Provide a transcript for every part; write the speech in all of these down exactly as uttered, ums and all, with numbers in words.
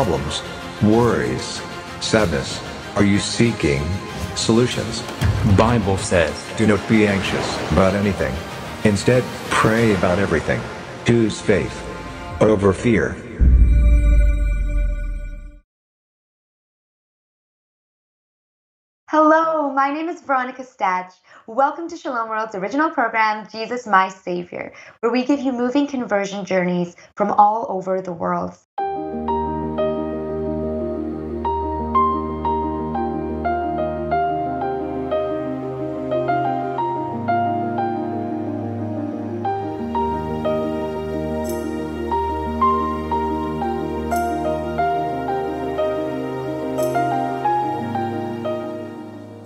problems, worries, sadness? Are you seeking solutions? Bible says, do not be anxious about anything. Instead, pray about everything. Choose faith over fear. Hello, my name is Veronica Stach. Welcome to Shalom World's original program, Jesus My Savior, where we give you moving conversion journeys from all over the world.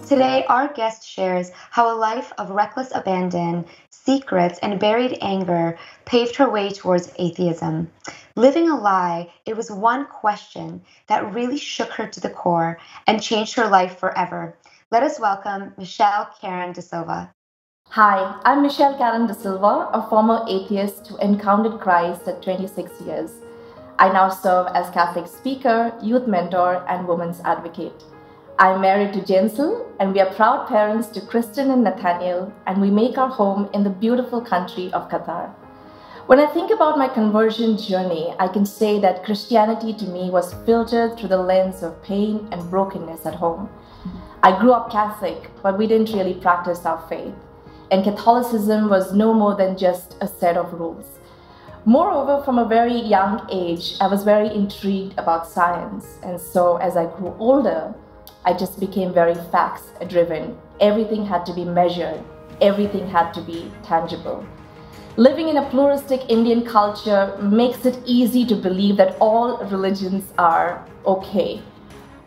Today, our guest shares how a life of reckless abandon, secrets, and buried anger paved her way towards atheism. Living a lie, it was one question that really shook her to the core and changed her life forever. Let us welcome Michelle Karen D Silva. Hi, I'm Michelle Karen D Silva, a former atheist who encountered Christ at twenty-six years. I now serve as Catholic speaker, youth mentor, and women's advocate. I'm married to Jensel, and we are proud parents to Kristen and Nathaniel, and we make our home in the beautiful country of Qatar. When I think about my conversion journey, I can say that Christianity to me was filtered through the lens of pain and brokenness at home. I grew up Catholic, but we didn't really practice our faith, and Catholicism was no more than just a set of rules. Moreover, from a very young age, I was very intrigued about science, and so as I grew older, I just became very facts driven. Everything had to be measured. Everything had to be tangible. Living in a pluralistic Indian culture makes it easy to believe that all religions are okay,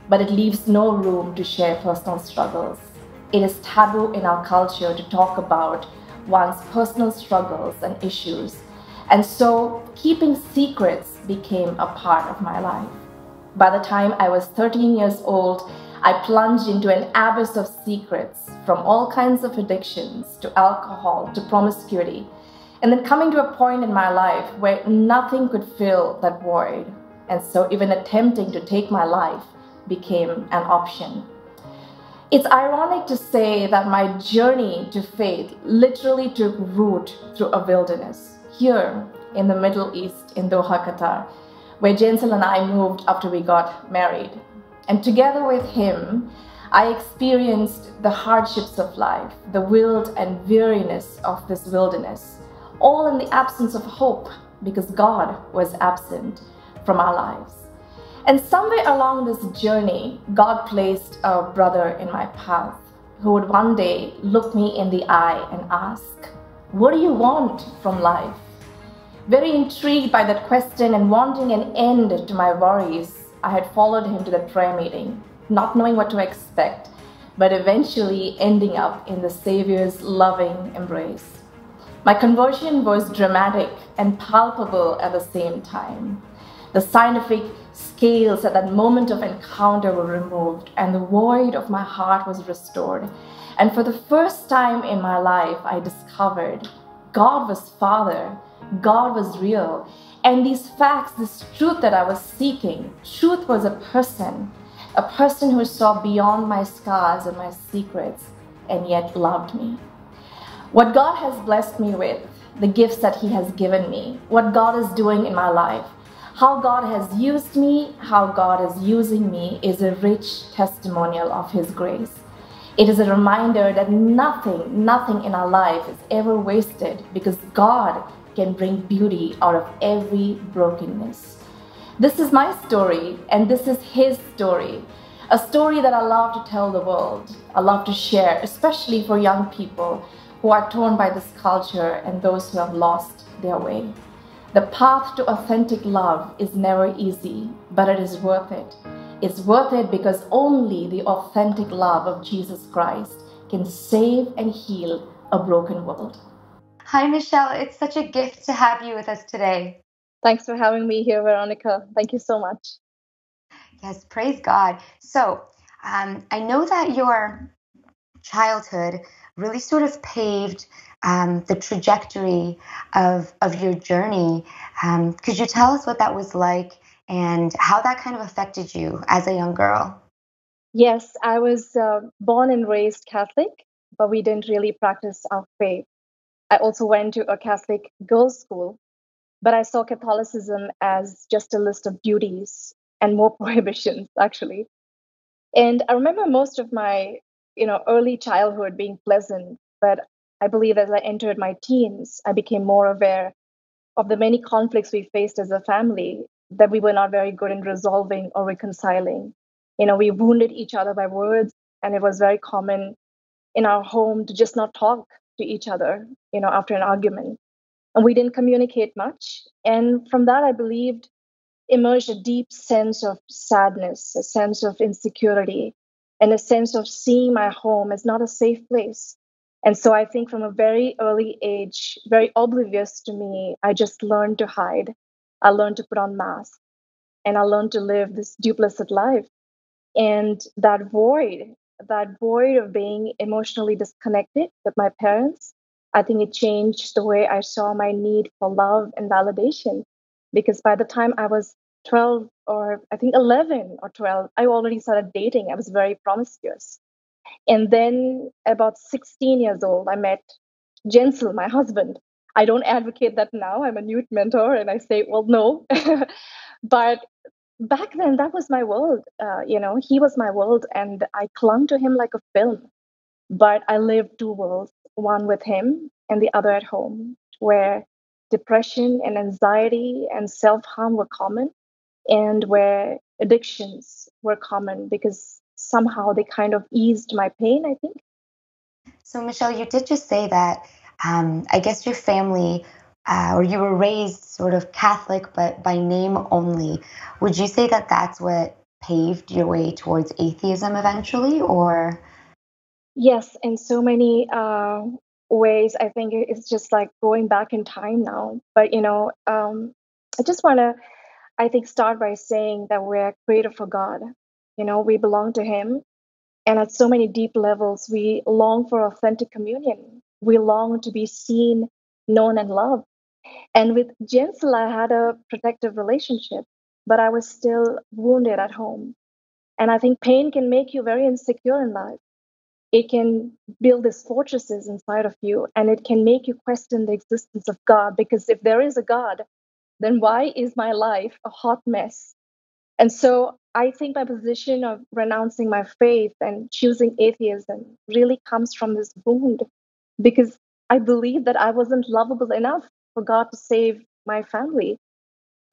but it leaves no room to share personal struggles. It is taboo in our culture to talk about one's personal struggles and issues. And so keeping secrets became a part of my life. By the time I was thirteen years old, I plunged into an abyss of secrets, from all kinds of addictions, to alcohol, to promiscuity, and then coming to a point in my life where nothing could fill that void. And so even attempting to take my life became an option. It's ironic to say that my journey to faith literally took root through a wilderness, here in the Middle East, in Doha, Qatar, where Jensel and I moved after we got married. And together with him, I experienced the hardships of life, the wild and weariness of this wilderness, all in the absence of hope, because God was absent from our lives. And somewhere along this journey, God placed a brother in my path who would one day look me in the eye and ask, "What do you want from life?" Very intrigued by that question and wanting an end to my worries, I had followed him to the prayer meeting, not knowing what to expect, but eventually ending up in the Savior's loving embrace. My conversion was dramatic and palpable at the same time. The scientific scales at that moment of encounter were removed, and the void of my heart was restored. And for the first time in my life, I discovered God was Father, God was real. And these facts, this truth that I was seeking, truth was a person, a person who saw beyond my scars and my secrets, and yet loved me. What God has blessed me with, the gifts that He has given me, what God is doing in my life, how God has used me, how God is using me, is a rich testimonial of His grace. It is a reminder that nothing, nothing in our life is ever wasted, because God can bring beauty out of every brokenness. This is my story, and this is His story, a story that I love to tell the world, I love to share, especially for young people who are torn by this culture and those who have lost their way. The path to authentic love is never easy, but it is worth it. It's worth it because only the authentic love of Jesus Christ can save and heal a broken world. Hi, Michelle. It's such a gift to have you with us today. Thanks for having me here, Veronica. Thank you so much. Yes, praise God. So um, I know that your childhood really sort of paved um, the trajectory of, of your journey. Um, could you tell us what that was like and how that kind of affected you as a young girl. Yes, I was uh, born and raised Catholic, but we didn't really practice our faith. I also went to a Catholic girls' school, but I saw Catholicism as just a list of duties and more prohibitions, actually. And I remember most of my, you know, early childhood being pleasant, but I believe as I entered my teens, I became more aware of the many conflicts we faced as a family that we were not very good in resolving or reconciling. You know, we wounded each other by words, and it was very common in our home to just not talk to each other, you know, after an argument. And we didn't communicate much. And from that, I believed emerged a deep sense of sadness, a sense of insecurity, and a sense of seeing my home as not a safe place. And so I think from a very early age, very oblivious to me, I just learned to hide. I learned to put on masks, and I learned to live this duplicit life. And that void, that void of being emotionally disconnected with my parents, I think it changed the way I saw my need for love and validation. Because by the time I was twelve, or I think eleven or twelve, I already started dating. I was very promiscuous. And then about sixteen years old, I met Jensel, my husband. I don't advocate that now. I'm a youth mentor, and I say, well, no. But back then, that was my world. Uh, you know, he was my world, and I clung to him like a film. But I lived two worlds, one with him and the other at home, where depression and anxiety and self-harm were common, and where addictions were common, because somehow they kind of eased my pain, I think. So, Michelle, you did just say that um, I guess your family uh, or you were raised sort of Catholic, but by name only. Would you say that that's what paved your way towards atheism eventually, or? Yes, in so many uh, ways. I think it's just like going back in time now. But, you know, um, I just want to, I think, start by saying that we're created for God. You know, we belong to Him. And at so many deep levels, we long for authentic communion. We long to be seen, known, and loved. And with Jensel, I had a protective relationship, but I was still wounded at home. And I think pain can make you very insecure in life. It can build these fortresses inside of you, and it can make you question the existence of God. Because if there is a God, then why is my life a hot mess? And so I think my position of renouncing my faith and choosing atheism really comes from this wound, because I believed that I wasn't lovable enough for God to save my family.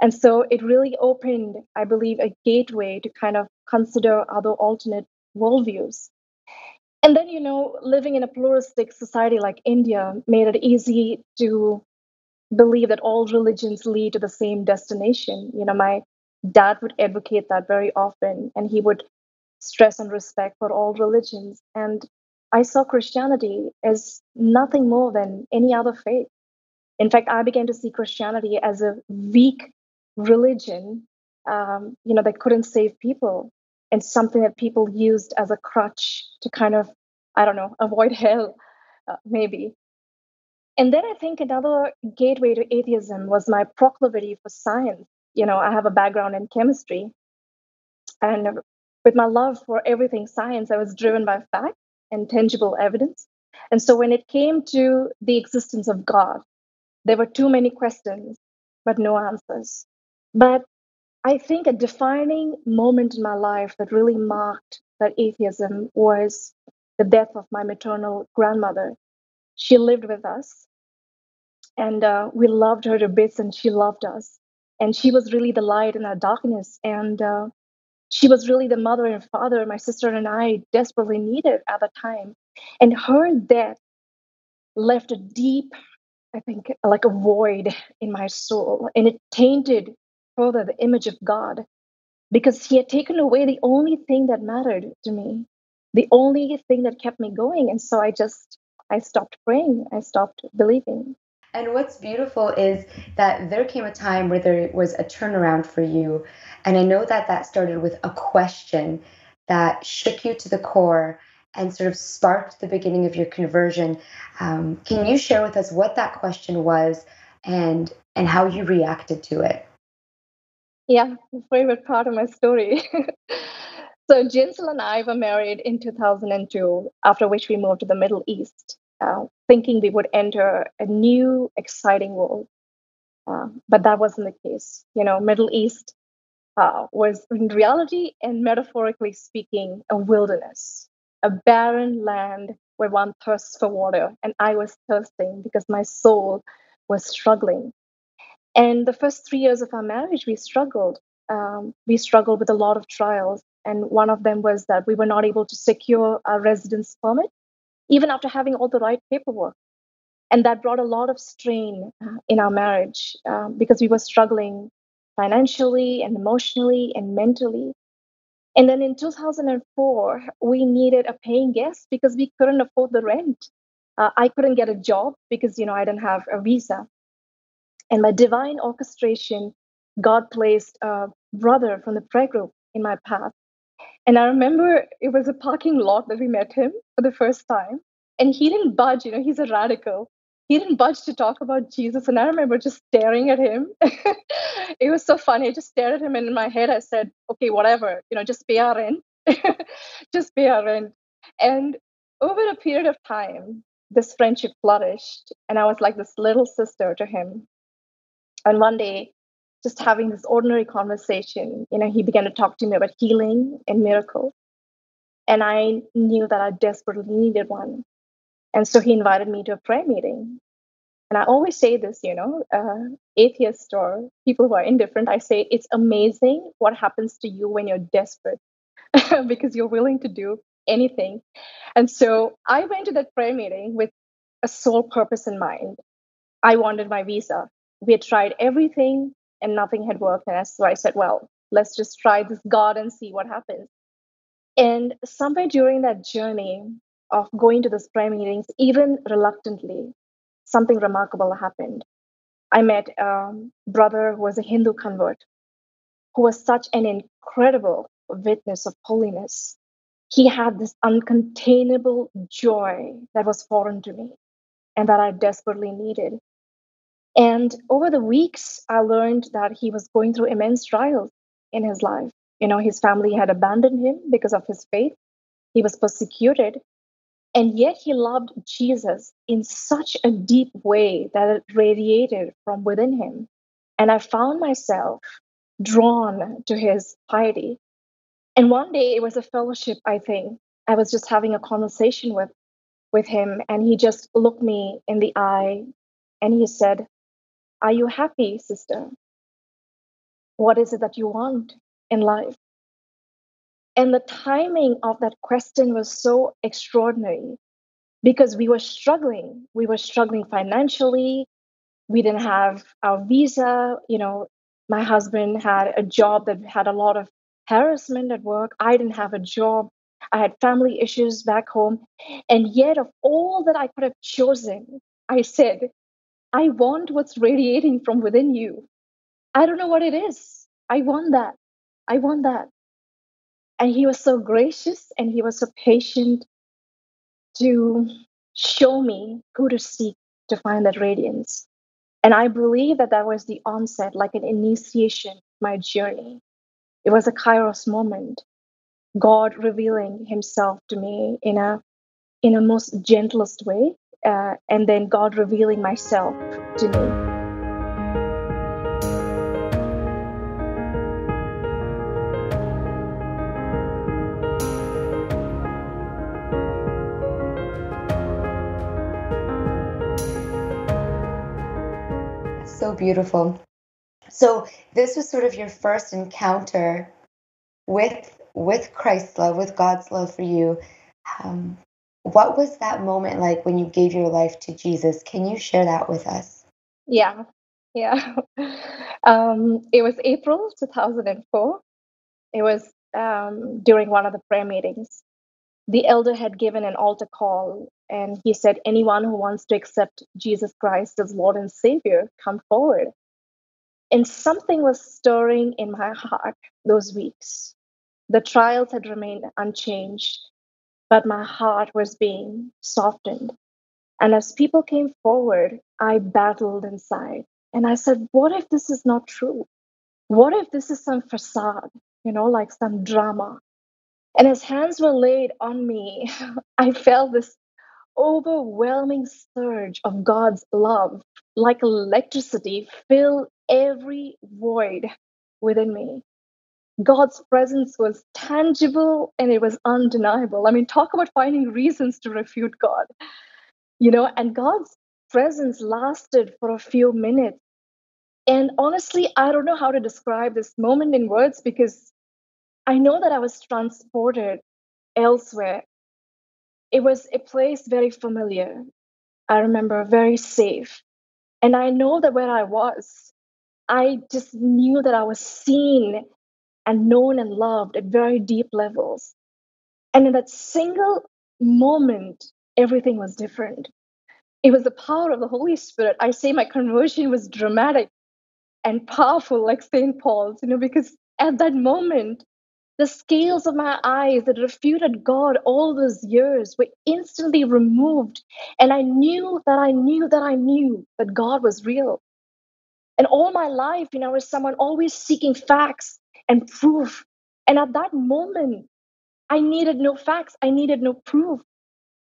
And so it really opened, I believe, a gateway to kind of consider other alternate worldviews. And then, you know, living in a pluralistic society like India made it easy to believe that all religions lead to the same destination. You know, my dad would advocate that very often, and he would stress on respect for all religions. And I saw Christianity as nothing more than any other faith. In fact, I began to see Christianity as a weak religion, um, you know, that couldn't save people, and something that people used as a crutch to kind of, I don't know, avoid hell, uh, maybe. And then I think another gateway to atheism was my proclivity for science. You know, I have a background in chemistry, and with my love for everything science, I was driven by fact and tangible evidence. And so when it came to the existence of God, there were too many questions, but no answers. But I think a defining moment in my life that really marked that atheism was the death of my maternal grandmother. She lived with us, and uh, we loved her to bits, and she loved us. And she was really the light in our darkness. And uh, she was really the mother and father my sister and I desperately needed at the time. And her death left a deep, I think, like a void in my soul. And it tainted further the image of God, because He had taken away the only thing that mattered to me, the only thing that kept me going. And so I just, I stopped praying. I stopped believing. And what's beautiful is that there came a time where there was a turnaround for you. And I know that that started with a question that shook you to the core and sort of sparked the beginning of your conversion. Um, can you share with us what that question was and and how you reacted to it? Yeah, favorite part of my story. So Jensel and I were married in two thousand two, after which we moved to the Middle East, uh, thinking we would enter a new, exciting world. Uh, but that wasn't the case. You know, Middle East uh, was, in reality and metaphorically speaking, a wilderness, a barren land where one thirsts for water. And I was thirsting because my soul was struggling. And the first three years of our marriage, we struggled. Um, we struggled with a lot of trials. And one of them was that we were not able to secure our residence permit, even after having all the right paperwork. And that brought a lot of strain in our marriage uh, because we were struggling financially and emotionally and mentally. And then in two thousand four, we needed a paying guest because we couldn't afford the rent. Uh, I couldn't get a job because, you know, I didn't have a visa. And by divine orchestration, God placed a brother from the prayer group in my path. And I remember it was a parking lot that we met him for the first time. And he didn't budge, you know, he's a radical. He didn't budge to talk about Jesus. And I remember just staring at him. It was so funny. I just stared at him, and in my head I said, okay, whatever, you know, just pay our rent. Just pay our rent. And over a period of time, this friendship flourished. And I was like this little sister to him. And one day, just having this ordinary conversation, you know, he began to talk to me about healing and miracles. And I knew that I desperately needed one. And so he invited me to a prayer meeting. And I always say this, you know, uh, atheists or people who are indifferent, I say, it's amazing what happens to you when you're desperate because you're willing to do anything. And so I went to that prayer meeting with a sole purpose in mind. I wanted my visa. We had tried everything and nothing had worked. And so I said, well, let's just try this God and see what happens. And somewhere during that journey of going to those prayer meetings, even reluctantly, something remarkable happened. I met a brother who was a Hindu convert, who was such an incredible witness of holiness. He had this uncontainable joy that was foreign to me and that I desperately needed. And over the weeks, I learned that he was going through immense trials in his life. You know, his family had abandoned him because of his faith. He was persecuted. And yet he loved Jesus in such a deep way that it radiated from within him. And I found myself drawn to his piety. And one day it was a fellowship, I think. I was just having a conversation with, with him, and he just looked me in the eye and he said, "Are you happy, sister? What is it that you want in life?" And the timing of that question was so extraordinary because we were struggling. We were struggling financially. We didn't have our visa. You know, my husband had a job that had a lot of harassment at work. I didn't have a job. I had family issues back home. And yet, of all that I could have chosen, I said, "I want what's radiating from within you. I don't know what it is. I want that. I want that." And he was so gracious and he was so patient to show me who to seek to find that radiance. And I believe that that was the onset, like an initiation of my journey. It was a Kairos moment, God revealing himself to me in a in a most gentlest way, uh, and then God revealing myself to me. So beautiful. So this was sort of your first encounter with with Christ's love, with God's love for you. Um, what was that moment like when you gave your life to Jesus? Can you share that with us? Yeah, yeah. Um, it was April two thousand four. It was um, during one of the prayer meetings. The elder had given an altar call, and he said, "Anyone who wants to accept Jesus Christ as Lord and Savior, come forward." And something was stirring in my heart those weeks. The trials had remained unchanged, but my heart was being softened. And as people came forward, I battled inside. And I said, what if this is not true? What if this is some facade, you know, like some drama? And as hands were laid on me, I felt this overwhelming surge of God's love, like electricity, fill every void within me. God's presence was tangible and it was undeniable. I mean, talk about finding reasons to refute God, you know, and God's presence lasted for a few minutes. And honestly, I don't know how to describe this moment in words because I know that I was transported elsewhere. It was a place very familiar. I remember very safe. And I know that where I was, I just knew that I was seen and known and loved at very deep levels. And in that single moment, everything was different. It was the power of the Holy Spirit. I say my conversion was dramatic and powerful, like Saint Paul's, you know, because at that moment, the scales of my eyes that refuted God all those years were instantly removed. And I knew that I knew that I knew that God was real. And all my life, you know, I was someone always seeking facts and proof. And at that moment, I needed no facts. I needed no proof.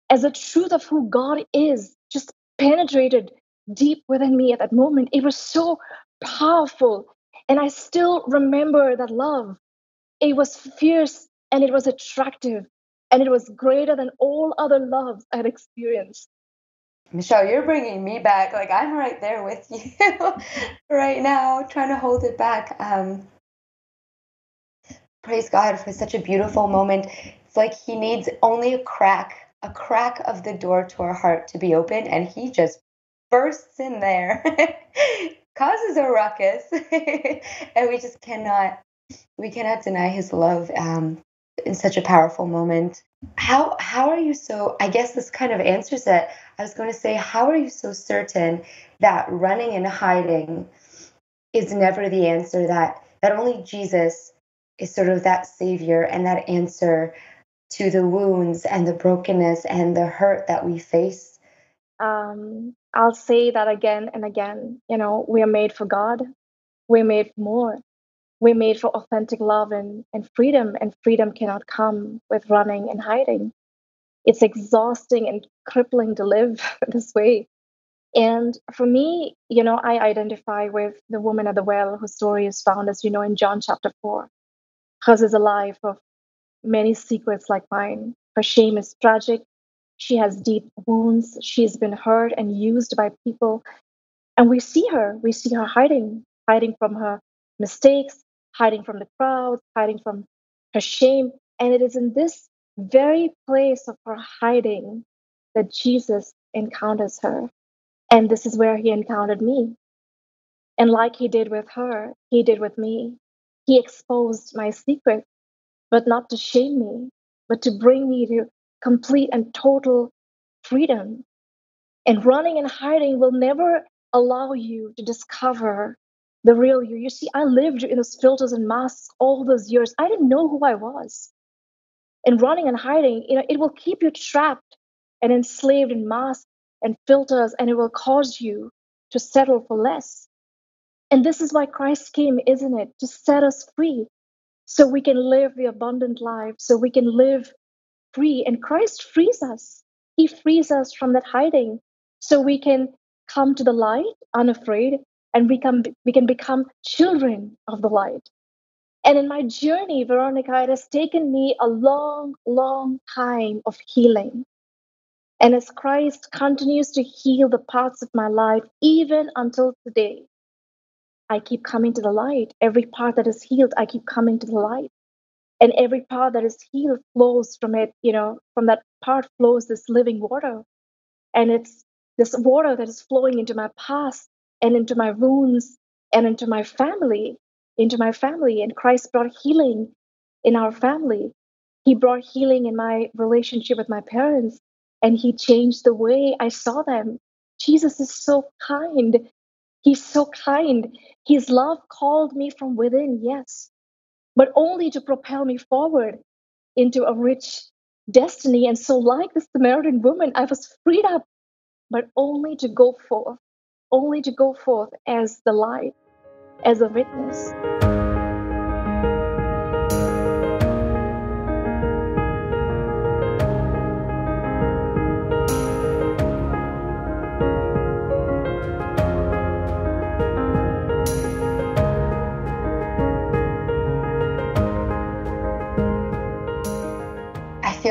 As the truth of who God is just penetrated deep within me at that moment, it was so powerful. And I still remember that love. It was fierce and it was attractive and it was greater than all other loves I had experienced. Michelle, you're bringing me back. Like, I'm right there with you right now, trying to hold it back. Um, praise God for such a beautiful moment. It's like he needs only a crack, a crack of the door to our heart to be open, and he just bursts in there, causes a ruckus, and we just cannot We cannot deny his love um, in such a powerful moment. How how are you so, I guess this kind of answers it. I was going to say, how are you so certain that running and hiding is never the answer, that, that only Jesus is sort of that savior and that answer to the wounds and the brokenness and the hurt that we face? Um, I'll say that again and again. You know, we are made for God. We're made for more. We're made for authentic love and, and freedom, and freedom cannot come with running and hiding. It's exhausting and crippling to live this way. And for me, you know, I identify with the woman at the well whose story is found, as you know, in John chapter four. Hers is a life of many secrets like mine. Her shame is tragic. She has deep wounds. She's been hurt and used by people. And we see her. We see her hiding, hiding from her mistakes, hiding from the crowd, hiding from her shame. And it is in this very place of her hiding that Jesus encounters her. And this is where he encountered me. And like he did with her, he did with me. He exposed my secret, but not to shame me, but to bring me to complete and total freedom. And running and hiding will never allow you to discover the real you. You see, I lived in those filters and masks all those years. I didn't know who I was. And running and hiding, you know, it will keep you trapped and enslaved in masks and filters, and it will cause you to settle for less. And this is why Christ came, isn't it? To set us free so we can live the abundant life, so we can live free. And Christ frees us. He frees us from that hiding so we can come to the light unafraid. And we can, we can become children of the light. And in my journey, Veronica, it has taken me a long, long time of healing. And as Christ continues to heal the parts of my life, even until today, I keep coming to the light. Every part that is healed, I keep coming to the light. And every part that is healed flows from it, you know, from that part flows this living water. And it's this water that is flowing into my past, and into my wounds, and into my family, into my family. And Christ brought healing in our family. He brought healing in my relationship with my parents, and he changed the way I saw them. Jesus is so kind. He's so kind. His love called me from within, yes, but only to propel me forward into a rich destiny. And so like the Samaritan woman, I was freed up, but only to go forth. only to go forth as the light, as a witness.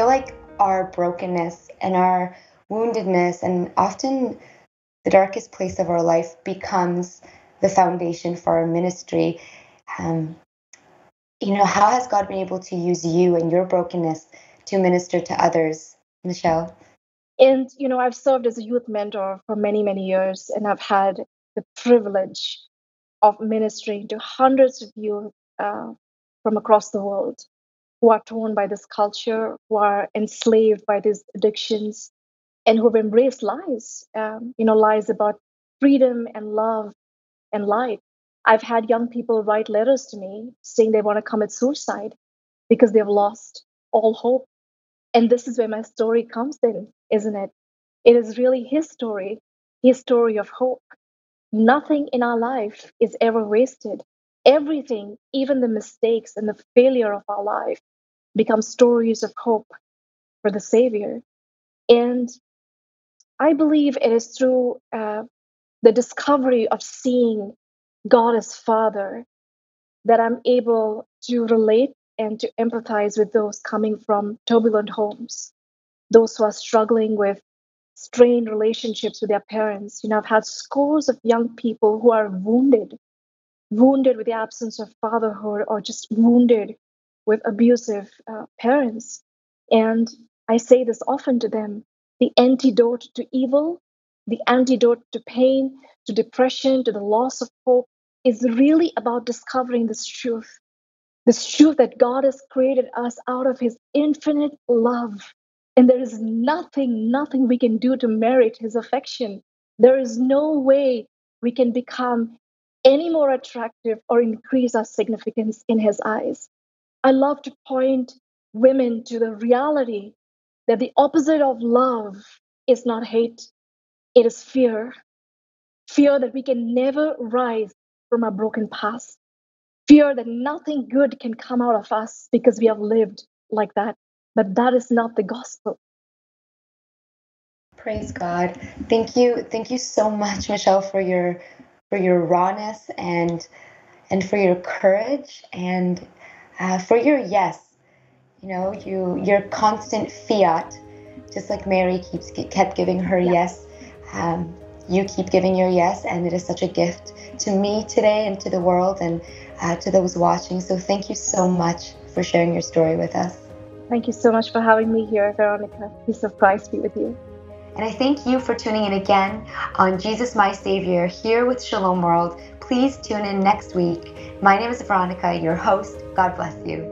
feel like our brokenness and our woundedness and often the darkest place of our life becomes the foundation for our ministry. Um, you know, how has God been able to use you and your brokenness to minister to others, Michelle? And, you know, I've served as a youth mentor for many, many years, and I've had the privilege of ministering to hundreds of youth uh, from across the world who are torn by this culture, who are enslaved by these addictions, and who have embraced lies, um, you know, lies about freedom and love and life. I've had young people write letters to me saying they want to commit suicide because they've lost all hope. And this is where my story comes in, isn't it? It is really his story, his story of hope. Nothing in our life is ever wasted. Everything, even the mistakes and the failure of our life, become stories of hope for the Savior. And I believe it is through uh, the discovery of seeing God as Father that I'm able to relate and to empathize with those coming from turbulent homes, those who are struggling with strained relationships with their parents. You know, I've had scores of young people who are wounded, wounded with the absence of fatherhood, or just wounded with abusive uh, parents. And I say this often to them, the antidote to evil, the antidote to pain, to depression, to the loss of hope, is really about discovering this truth. This truth that God has created us out of his infinite love. And there is nothing, nothing we can do to merit his affection. There is no way we can become any more attractive or increase our significance in his eyes. I love to point women to the reality that the opposite of love is not hate, it is fear. Fear that we can never rise from our broken past. Fear that nothing good can come out of us because we have lived like that. But that is not the gospel. Praise God. Thank you. Thank you so much, Michelle, for your for your rawness and and for your courage and uh, for your yes. You know, you your constant fiat, just like Mary keeps kept giving her yeah. yes. Um, you keep giving your yes, and it is such a gift to me today and to the world and uh, to those watching. So thank you so much for sharing your story with us. Thank you so much for having me here, Veronica. It's a privilege to be with you. And I thank you for tuning in again on Jesus My Savior here with Shalom World. Please tune in next week. My name is Veronica, your host. God bless you.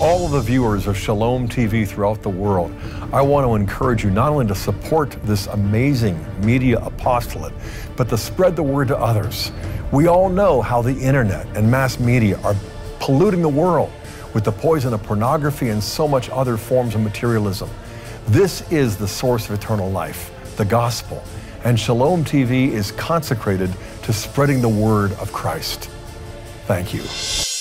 All of the viewers of Shalom T V throughout the world, I want to encourage you not only to support this amazing media apostolate, but to spread the word to others. We all know how the internet and mass media are polluting the world with the poison of pornography and so much other forms of materialism. This is the source of eternal life, the gospel, and Shalom T V is consecrated to spreading the word of Christ. Thank you.